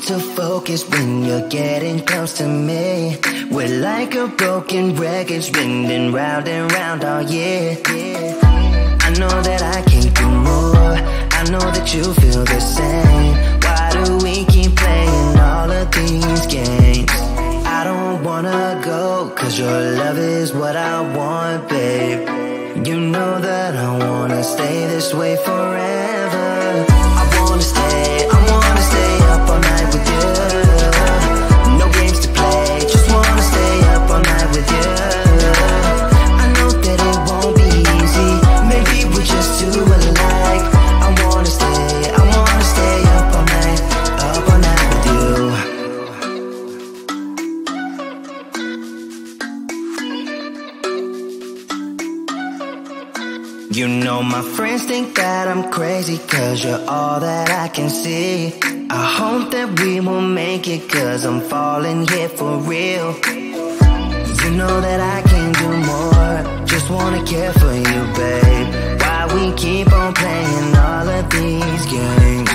seem to focus when you're getting close to me. We're like a broken record spinning round and round all year. I know that I can do more, I know that you feel the same. Why do we keep playing all of these games? I don't wanna go, cause your love is what I want, babe. You know that I wanna stay this way forever. I wanna stay up all night with you. No games to play, just wanna stay up all night with you. I know that it won't be easy, maybe we're just too alike. I wanna stay up all night with you. You know my friends think that I'm crazy, cause you're all that I can see. I hope that we will make it, cause I'm falling here for real. You know that I can do more, just wanna care for you, babe. Why we keep on playing all of these games?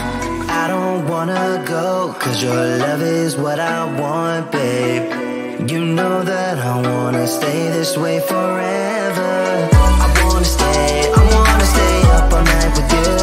I don't wanna go, cause your love is what I want, babe. You know that I wanna stay this way forever. I wanna stay up all night with you.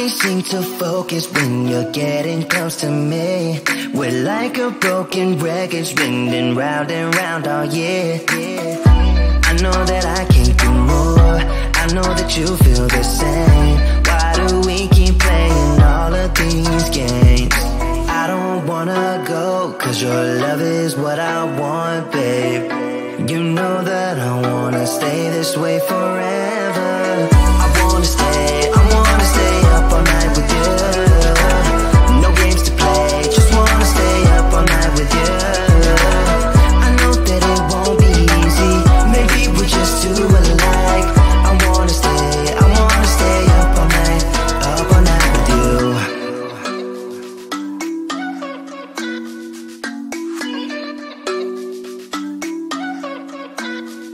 can't seem to focus when you're getting close to me. We're like a broken record spinning round and round all year. I know that I can't do more, I know that you feel the same. Why do we keep playing all of these games? I don't wanna go, cause your love is what I want, babe. You know that I wanna stay this way forever. I wanna stay up all night with you. No games to play, just wanna stay up all night with you. I know that it won't be easy, maybe we're just too alike. I wanna stay up all night with you.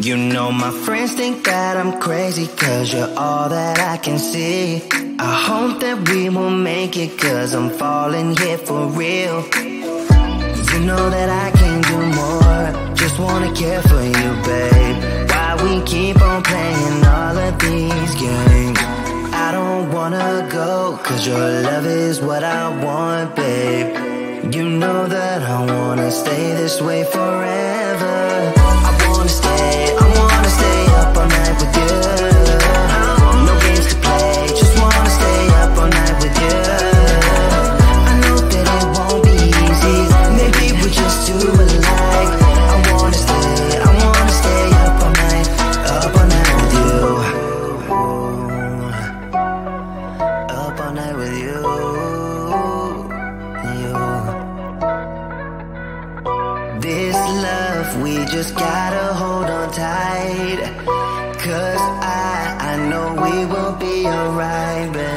You know my friends think that I'm crazy, cause you're all that I can see. I hope that we will make it, cause I'm falling here for real. You know that I can do more, just wanna care for you, babe. Why we keep on playing all of these games? I don't wanna go, cause your love is what I want, babe. You know that I wanna stay this way forever. I wanna stay up all night with you. Alright, baby.